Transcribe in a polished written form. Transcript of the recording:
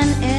when